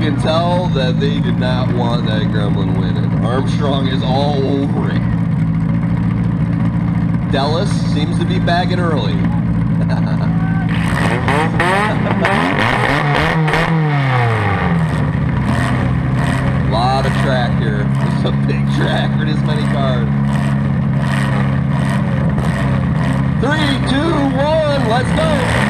can tell that they did not want that gremlin winning. Armstrong is all over it. Delles seems to be bagging early. A lot of track here. It's a big track for this many cars. 3, 2, 1, let's go!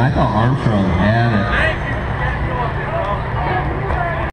I thought Armstrong had it.